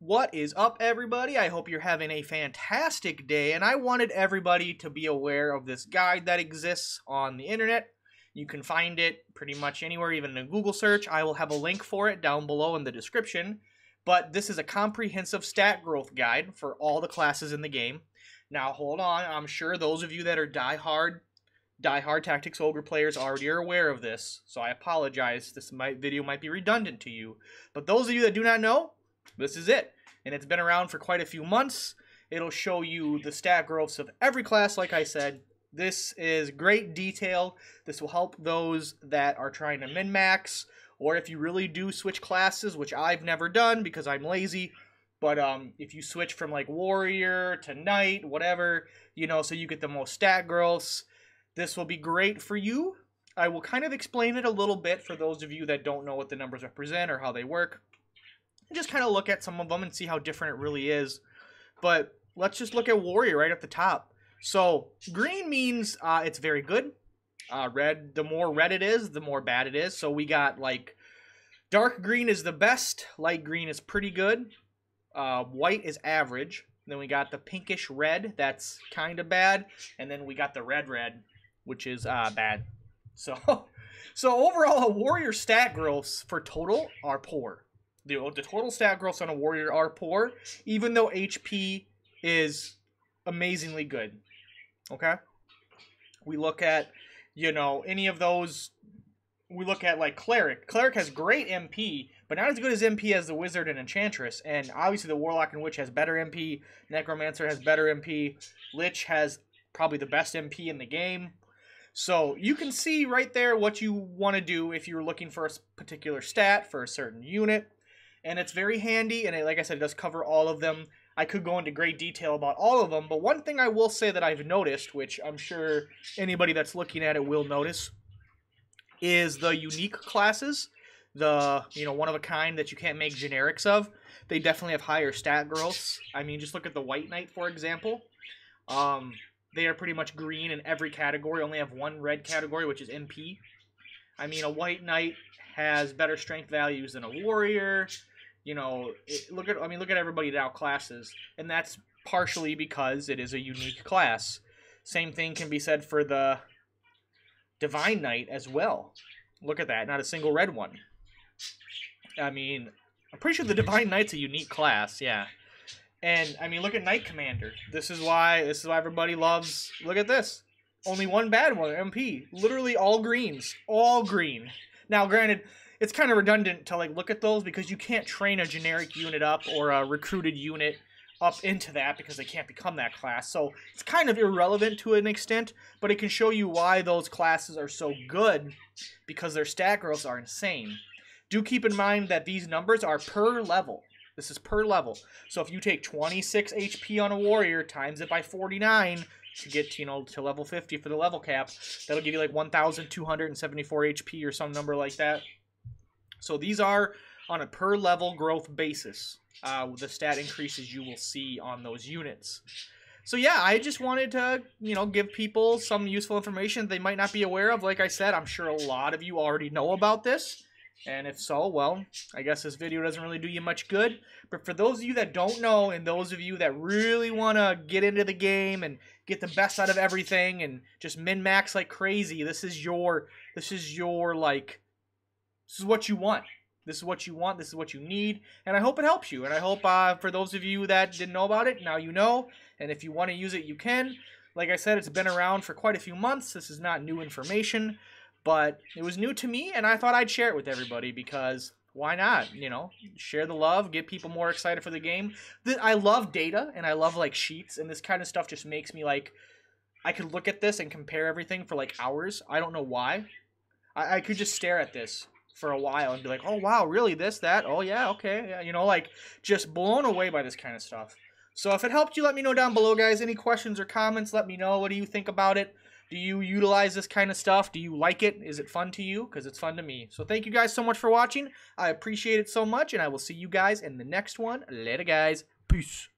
What is up, everybody? I hope you're having a fantastic day, and I wanted everybody to be aware of this guide that exists on the internet. You can find it pretty much anywhere, even in a Google search. I will have a link for it down below in the description, but this is a comprehensive stat growth guide for all the classes in the game. Now, hold on. I'm sure those of you that are die-hard Tactics Ogre players already are aware of this, so I apologize. This video might be redundant to you, but those of you that do not know, this is it, and it's been around for quite a few months. It'll show you the stat growths of every class, like I said. This is great detail. This will help those that are trying to min-max, or if you really do switch classes, which I've never done because I'm lazy, but if you switch from like warrior to knight, whatever, you know, so you get the most stat growths, this will be great for you. I will kind of explain it a little bit for those of you that don't know what the numbers represent or how they work. Just kind of look at some of them and see how different it really is. But let's just look at warrior right at the top. So green means it's very good. Red, the more red it is, the more bad it is. So we got like dark green is the best, light green is pretty good, white is average. And then we got the pinkish red, that's kind of bad, and then we got the red, which is bad. So overall, a warrior stat growths for total are poor. The total stat growths on a warrior are poor, even though HP is amazingly good. Okay? We look at, you know, any of those. We look at, like, Cleric. Cleric has great MP, but not as good as MP as the Wizard and Enchantress. And obviously the Warlock and Witch has better MP. Necromancer has better MP. Lich has probably the best MP in the game. So you can see right there what you want to do if you're looking for a particular stat for a certain unit. And it's very handy, and it, like I said, it does cover all of them. I could go into great detail about all of them, but one thing I will say that I've noticed, which I'm sure anybody that's looking at it will notice, is the unique classes, the, you know, one-of-a-kind that you can't make generics of. They definitely have higher stat growths. I mean, just look at the White Knight, for example. They are pretty much green in every category, only have one red category, which is MP. I mean, a White Knight has better strength values than a warrior. You know, look at everybody now classes, and that's partially because it is a unique class. Same thing can be said for the Divine Knight as well. Look at that, not a single red one. I mean, I'm pretty sure the Divine Knight's a unique class, yeah. And I mean, look at Knight Commander. This is why everybody loves. Look at this. Only one bad one, MP. Literally all greens. All green. Now, granted, it's kind of redundant to, like, look at those because you can't train a generic unit up or a recruited unit up into that because they can't become that class. So it's kind of irrelevant to an extent, but it can show you why those classes are so good because their stat growths are insane. Do keep in mind that these numbers are per level. This is per level. So if you take 26 HP on a warrior, times it by 49... to get, you know, to level 50 for the level cap, that'll give you like 1,274 HP or some number like that. So these are on a per level growth basis, the stat increases you will see on those units. So yeah, I just wanted to, you know, give people some useful information they might not be aware of. Like I said, I'm sure a lot of you already know about this, and if so, well, I guess this video doesn't really do you much good. But for those of you that don't know, and those of you that really want to get into the game and get the best out of everything and just min-max like crazy, this is what you want. This is what you want. This is what you need. And I hope it helps you. And I hope for those of you that didn't know about it, now you know. And if you want to use it, you can. Like I said, it's been around for quite a few months. This is not new information. But it was new to me, and I thought I'd share it with everybody because why not? You know, share the love, get people more excited for the game. I love data, and I love, like, sheets, and this kind of stuff just makes me, like, I could look at this and compare everything for, like, hours. I don't know why. I could just stare at this for a while and be like, oh, wow, really? This, that? Oh, yeah, okay. Yeah. You know, like, just blown away by this kind of stuff. So if it helped you, let me know down below, guys. Any questions or comments, let me know. What do you think about it? Do you utilize this kind of stuff? Do you like it? Is it fun to you? Because it's fun to me. So thank you guys so much for watching. I appreciate it so much, and I will see you guys in the next one. Later, guys. Peace.